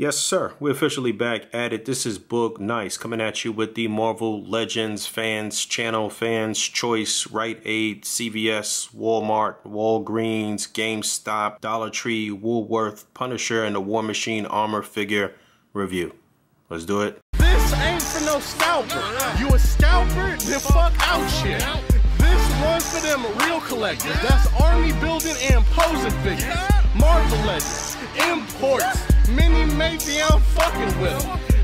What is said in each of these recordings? Yes, sir. We're officially back at it. This is Boog Nice coming at you with the Marvel Legends Fans Channel, Fans Choice, Rite Aid, CVS, Walmart, Walgreens, GameStop, Dollar Tree, Woolworth, Punisher, and the War Machine armor figure review. Let's do it. This ain't for no scalper. You a scalper? Then fuck out shit. This one's for them real collectors. That's army building and posing figures. Marvel Legends, imports. Many maybe I'm fucking with.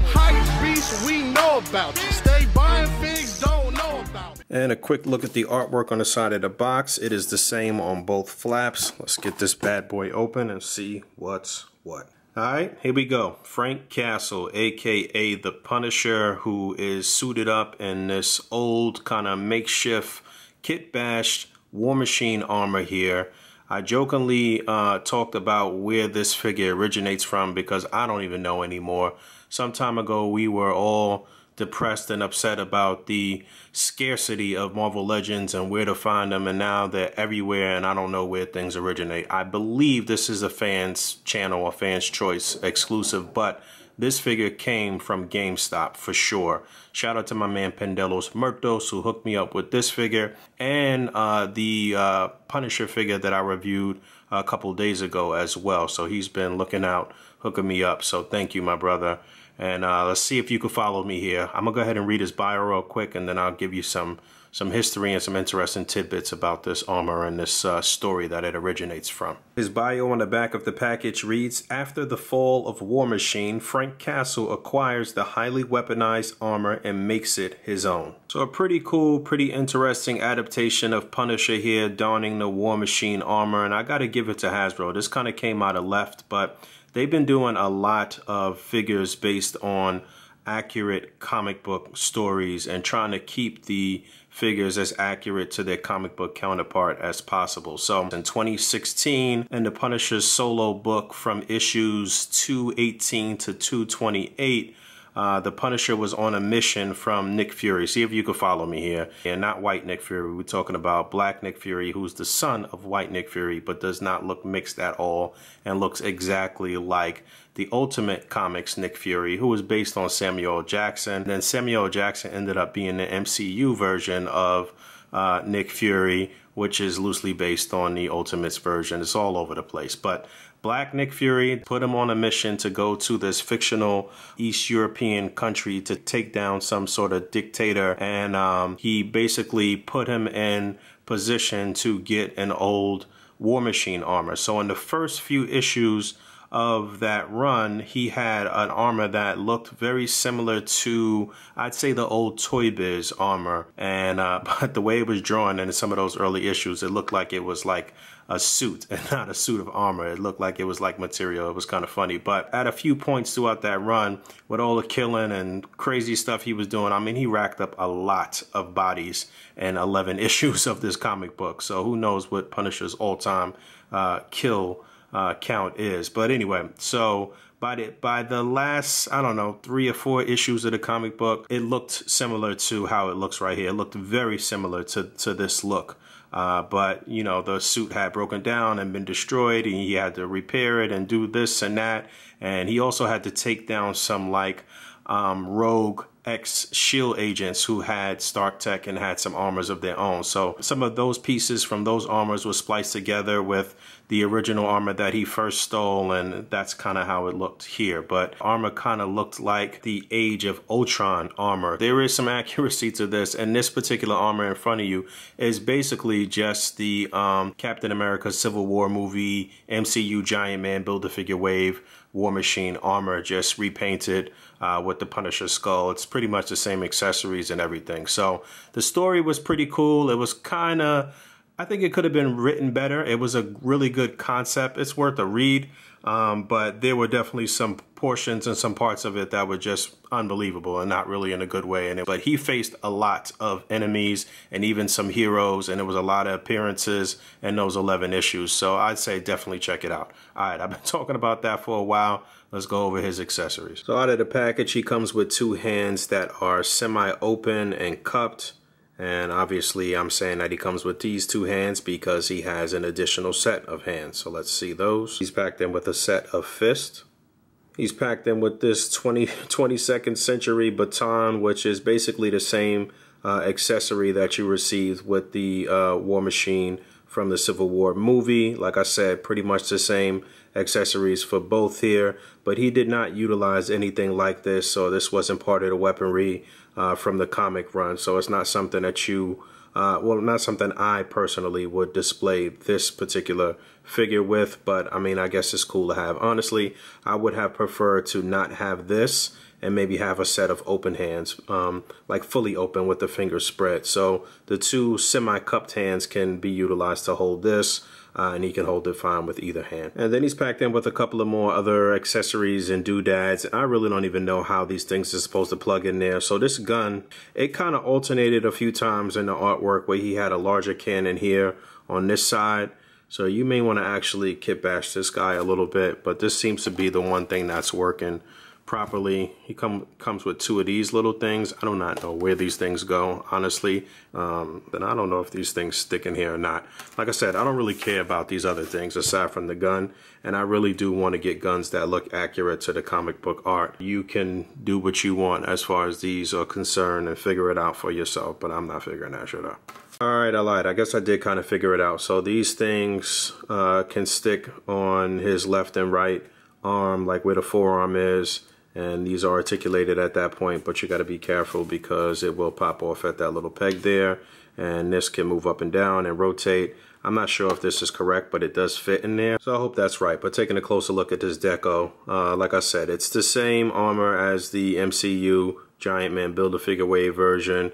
Hype beast, we know about you. Stay buying figs, don't know about it. And a quick look at the artwork on the side of the box. It is the same on both flaps. Let's get this bad boy open and see what's what. Alright, here we go. Frank Castle, aka the Punisher, who is suited up in this old kind of makeshift kit-bashed War Machine armor here. I jokingly talked about where this figure originates from because I don't even know anymore. Some time ago, we were all depressed and upset about the scarcity of Marvel Legends and where to find them, and now they're everywhere and I don't know where things originate. I believe this is a Fans Channel or Fans Choice exclusive, but this figure came from GameStop for sure. Shout out to my man Pendelos Mertos who hooked me up with this figure and the Punisher figure that I reviewed a couple days ago as well. So he's been looking out, hooking me up. So thank you, my brother. And let's see if you can follow me here. I'm gonna go ahead and read his bio real quick and then I'll give you some history and some interesting tidbits about this armor and this story that it originates from. His bio on the back of the package reads, after the fall of War Machine, Frank Castle acquires the highly weaponized armor and makes it his own. So a pretty cool, pretty interesting adaptation of Punisher here donning the War Machine armor, and I gotta give it to Hasbro. This kind of came out of left, but they've been doing a lot of figures based on accurate comic book stories and trying to keep the figures as accurate to their comic book counterpart as possible. So in 2016, in the Punisher's solo book from issues 218 to 228, the Punisher was on a mission from Nick Fury. See if you can follow me here. And not white Nick Fury, we're talking about black Nick Fury, who's the son of white Nick Fury, but does not look mixed at all and looks exactly like the Ultimate Comics Nick Fury, who was based on Samuel Jackson. And then Samuel Jackson ended up being the MCU version of Nick Fury, which is loosely based on the Ultimates version. It's all over the place, but black Nick Fury put him on a mission to go to this fictional East European country to take down some sort of dictator, and he basically put him in position to get an old War Machine armor. So in the first few issues of that run, he had an armor that looked very similar to, I'd say, the old Toy Biz armor, and but the way it was drawn in some of those early issues, it looked like it was like a suit and not a suit of armor. It looked like it was like material. It was kind of funny, but at a few points throughout that run, with all the killing and crazy stuff he was doing, I mean, he racked up a lot of bodies in 11 issues of this comic book. So who knows what Punisher's all-time kill count is. But anyway, so by the last, I don't know, 3 or 4 issues of the comic book, it looked similar to how it looks right here. It looked very similar to this look. But, you know, the suit had broken down and been destroyed, and he had to repair it and do this and that. And he also had to take down some, like, rogue ex-SHIELD agents who had Stark tech and had some armors of their own. So some of those pieces from those armors were spliced together with the original armor that he first stole, and that's kind of how it looked here. But armor kind of looked like the Age of Ultron armor. There is some accuracy to this, and this particular armor in front of you is basically just the Captain America Civil War movie, MCU Giant Man Build-A-Figure Wave War Machine armor, just repainted with the Punisher skull. It's pretty much the same accessories and everything. So the story was pretty cool. It was kind of, I think it could have been written better. It was a really good concept. It's worth a read, but there were definitely some portions and some parts of it that were just unbelievable and not really in a good way. But he faced a lot of enemies and even some heroes, and it was a lot of appearances in those 11 issues. So I'd say definitely check it out. All right, I've been talking about that for a while. Let's go over his accessories. So out of the package, he comes with 2 hands that are semi-open and cupped. And obviously I'm saying that he comes with these 2 hands because he has an additional set of hands. So let's see those. He's back then with a set of fists. He's packed in with this 22nd century baton, which is basically the same accessory that you received with the War Machine from the Civil War movie. Like I said, pretty much the same accessories for both here, but he did not utilize anything like this, so this wasn't part of the weaponry from the comic run. So it's not something that you, well, not something I personally would display this particular figure with, but I mean, I guess it's cool to have. Honestly, I would have preferred to not have this and maybe have a set of open hands, like fully open with the fingers spread. So the two semi-cupped hands can be utilized to hold this, and he can hold it fine with either hand. And then he's packed in with a couple of more other accessories and doodads. I really don't even know how these things are supposed to plug in there. So this gun, it kind of alternated a few times in the artwork where he had a larger cannon here on this side. So you may want to actually kit bash this guy a little bit, but this seems to be the one thing that's working properly. He comes with two of these little things. I do not know where these things go, honestly. But I don't know if these things stick in here or not. Like I said, I don't really care about these other things aside from the gun, and I really do want to get guns that look accurate to the comic book art. You can do what you want as far as these are concerned and figure it out for yourself, but I'm not figuring that shit out. Alright, I lied. I guess I did kind of figure it out. So these things can stick on his left and right arm, like where the forearm is. And these are articulated at that point, but you got to be careful because it will pop off at that little peg there. And this can move up and down and rotate. I'm not sure if this is correct, but it does fit in there. So I hope that's right. But taking a closer look at this deco, like I said, it's the same armor as the MCU Giant Man Build-A-Figure Wave version,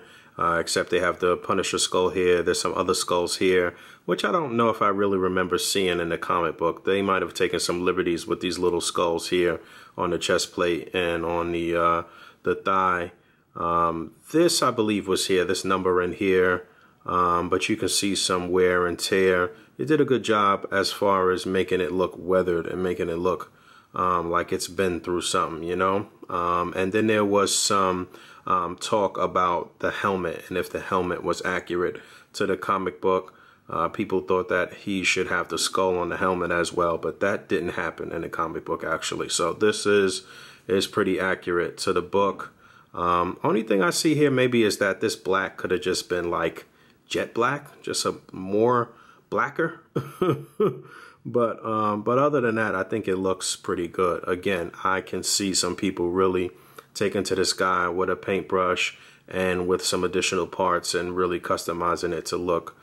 except they have the Punisher skull here. There's some other skulls here, which I don't know if I really remember seeing in the comic book. They might have taken some liberties with these little skulls here on the chest plate and on the thigh. This, I believe, was here, this number in here, but you can see some wear and tear. It did a good job as far as making it look weathered and making it look like it's been through something, you know? And then there was some talk about the helmet and if the helmet was accurate to the comic book. People thought that he should have the skull on the helmet as well, but that didn't happen in the comic book, actually. So this is pretty accurate to the book. Only thing I see here maybe is that this black could have just been like jet black, just a more blacker. But other than that, I think it looks pretty good. Again, I can see some people really taking to this guy with a paintbrush and with some additional parts and really customizing it to look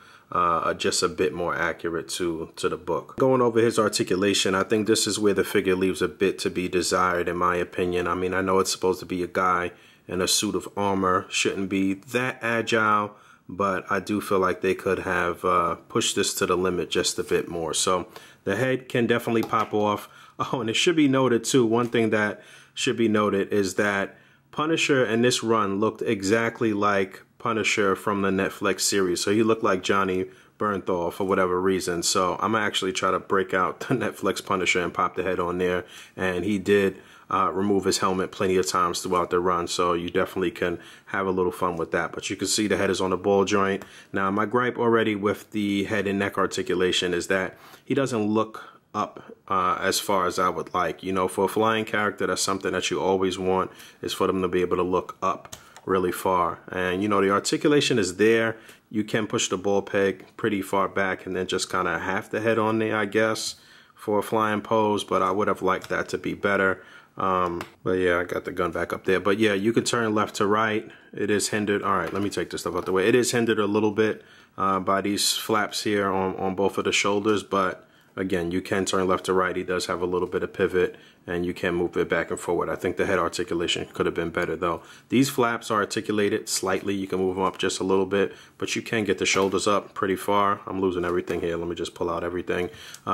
just a bit more accurate to the book. Going over his articulation, I think this is where the figure leaves a bit to be desired, in my opinion. I mean, I know it's supposed to be a guy in a suit of armor, shouldn't be that agile, but I do feel like they could have pushed this to the limit just a bit more. So the head can definitely pop off. Oh, and it should be noted too, one thing that should be noted is that Punisher in this run looked exactly like Punisher from the Netflix series. So he looked like Johnny Bernthal for whatever reason. So I'm gonna actually try to break out the Netflix Punisher and pop the head on there. And he did remove his helmet plenty of times throughout the run. So you definitely can have a little fun with that. But you can see the head is on the ball joint. Now my gripe already with the head and neck articulation is that he doesn't look up as far as I would like. You know, for a flying character, that's something that you always want, is for them to be able to look up really far. And you know, the articulation is there. You can push the ball peg pretty far back and then just kind of half the head on there, I guess, for a flying pose, but I would have liked that to be better. But yeah, I got the gun back up there. But yeah, you can turn left to right. It is hindered. All right, let me take this stuff out the way. It is hindered a little bit by these flaps here on both of the shoulders, but again, you can turn left to right. He does have a little bit of pivot and you can move it back and forward. I think the head articulation could have been better though. These flaps are articulated slightly. You can move them up just a little bit, but you can get the shoulders up pretty far. I'm losing everything here. Let me just pull out everything.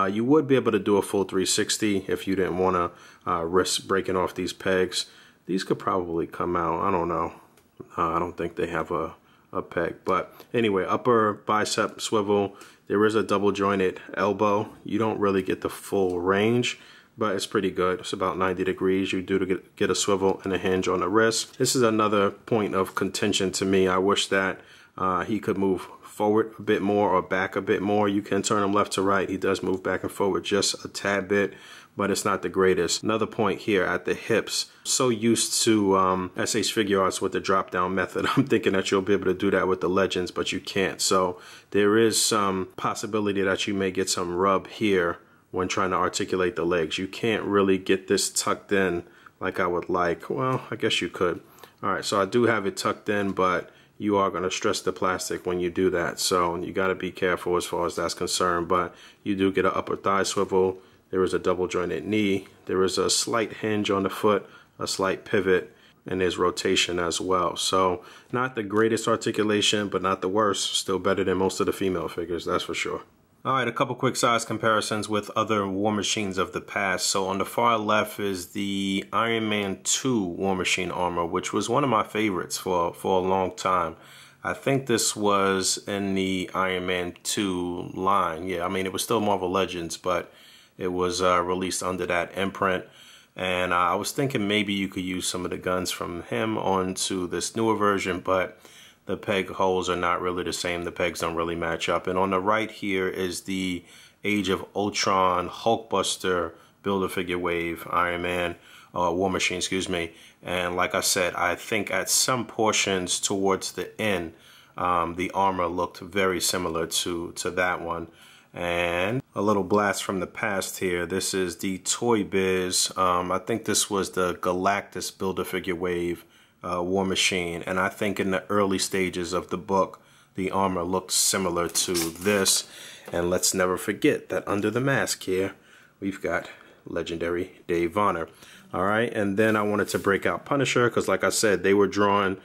You would be able to do a full 360 if you didn't want to risk breaking off these pegs. These could probably come out. I don't know. I don't think they have a peg. But anyway, upper bicep swivel. There is a double jointed elbow. You don't really get the full range, but it's pretty good. It's about 90 degrees. You do get a swivel and a hinge on the wrist. This is another point of contention to me. I wish that he could move forward a bit more or back a bit more. You can turn him left to right. He does move back and forward just a tad bit, but it's not the greatest. Another point here at the hips. So used to SH Figure Arts with the drop-down method. I'm thinking that you'll be able to do that with the Legends, but you can't. So there is some possibility that you may get some rub here when trying to articulate the legs. You can't really get this tucked in like I would like. Well, I guess you could. All right, so I do have it tucked in, but you are going to stress the plastic when you do that. So you got to be careful as far as that's concerned, but you do get an upper thigh swivel. There is a double jointed knee. There is a slight hinge on the foot, a slight pivot, and there's rotation as well. So not the greatest articulation, but not the worst. Still better than most of the female figures, that's for sure. All right, a couple quick size comparisons with other War Machines of the past. So on the far left is the Iron Man 2 War Machine armor, which was one of my favorites for a long time. I think this was in the Iron Man 2 line. Yeah, I mean, it was still Marvel Legends, but it was released under that imprint, and I was thinking maybe you could use some of the guns from him onto this newer version, but the peg holes are not really the same. The pegs don't really match up. And on the right here is the Age of Ultron Hulkbuster Build-A-Figure Wave Iron Man, War Machine, excuse me. And like I said, I think at some portions towards the end, the armor looked very similar to that one. And a little blast from the past here. This is the Toy Biz. I think this was the Galactus Build-A-Figure Wave War Machine. And I think in the early stages of the book, the armor looked similar to this. And let's never forget that under the mask here, we've got legendary Dave Vonner. All right. And then I wanted to break out Punisher because, like I said, they were drawing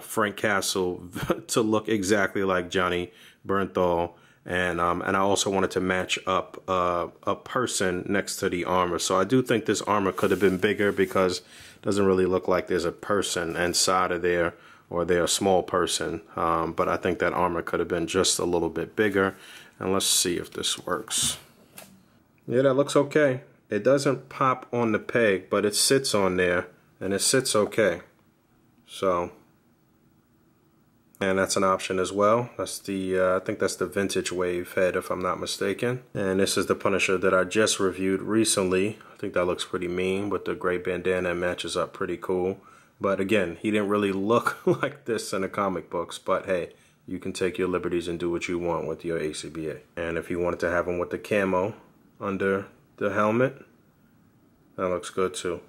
Frank Castle to look exactly like Johnny Bernthal. And I also wanted to match up a person next to the armor. So I do think this armor could have been bigger because it doesn't really look like there's a person inside of there, or they're a small person. But I think that armor could have been just a little bit bigger. And let's see if this works. Yeah, that looks okay. It doesn't pop on the peg, but it sits on there and it sits okay. So... and that's an option as well. That's the, I think that's the vintage wave head if I'm not mistaken. And this is the Punisher that I just reviewed recently. I think that looks pretty mean with the gray bandana. It matches up pretty cool. But again, he didn't really look like this in the comic books. But hey, you can take your liberties and do what you want with your ACBA. And if you wanted to have him with the camo under the helmet, that looks good too.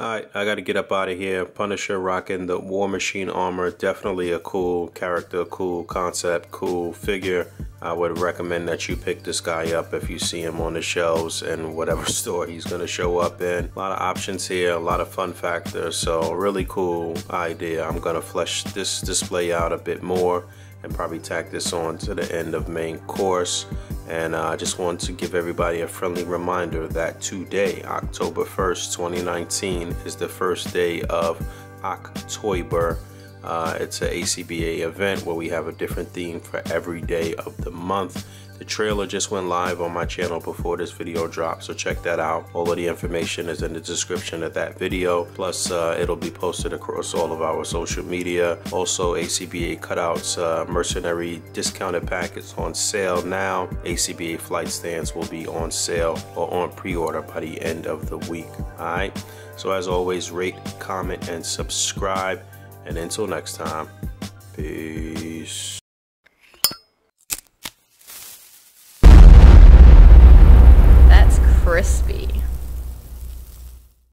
Alright, I gotta get up out of here. Punisher rocking the War Machine armor. Definitely a cool character, cool concept, cool figure. I would recommend that you pick this guy up if you see him on the shelves and whatever store he's gonna show up in. A lot of options here, a lot of fun factor. So really cool idea. I'm gonna flesh this display out a bit more and probably tack this on to the end of main course. And I just want to give everybody a friendly reminder that today, October 1st, 2019, is the first day of Oktober. It's an ACBA event where we have a different theme for every day of the month. The trailer just went live on my channel before this video dropped, so check that out. All of the information is in the description of that video. Plus, it'll be posted across all of our social media. Also, ACBA Cutouts mercenary discounted packets on sale now. ACBA flight stands will be on sale or on pre-order by the end of the week. All right. So as always, rate, comment, and subscribe. And until next time, peace. Crispy.